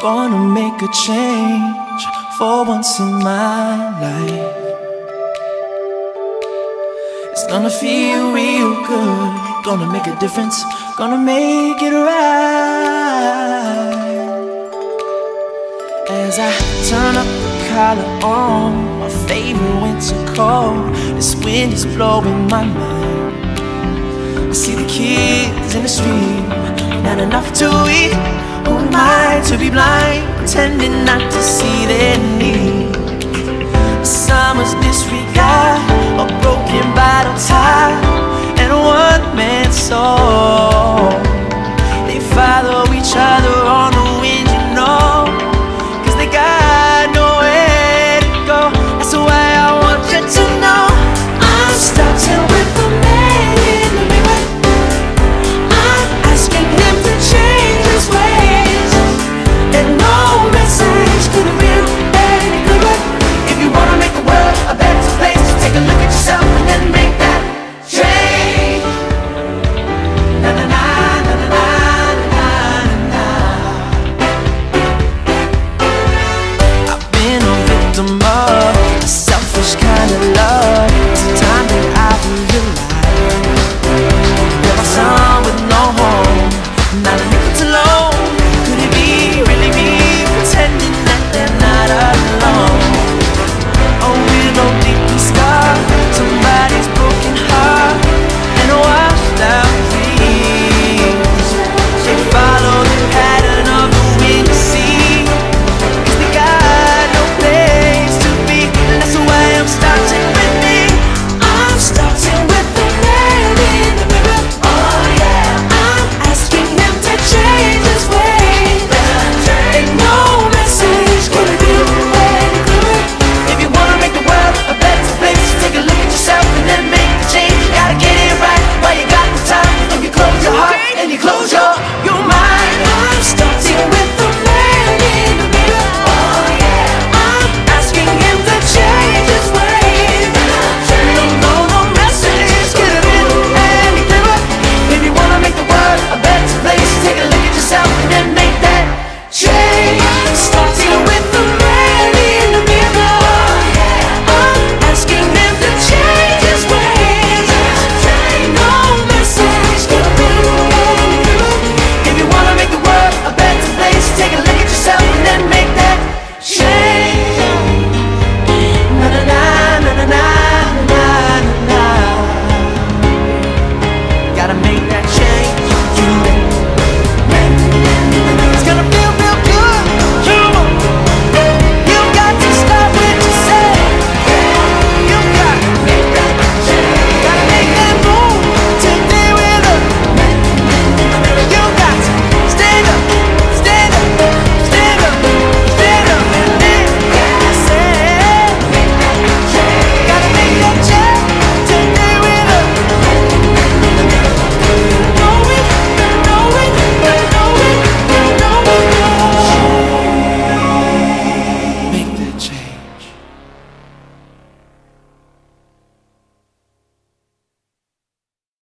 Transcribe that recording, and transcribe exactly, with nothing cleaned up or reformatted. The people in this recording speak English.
Gonna make a change for once in my life. It's gonna feel real good. Gonna make a difference. Gonna make it right. As I turn up the collar on my favorite winter coat, this wind is blowing my mind. I see the kids in the street, not enough to eat. Who am I to be blind, pretending not to see their need? Summer's disregard.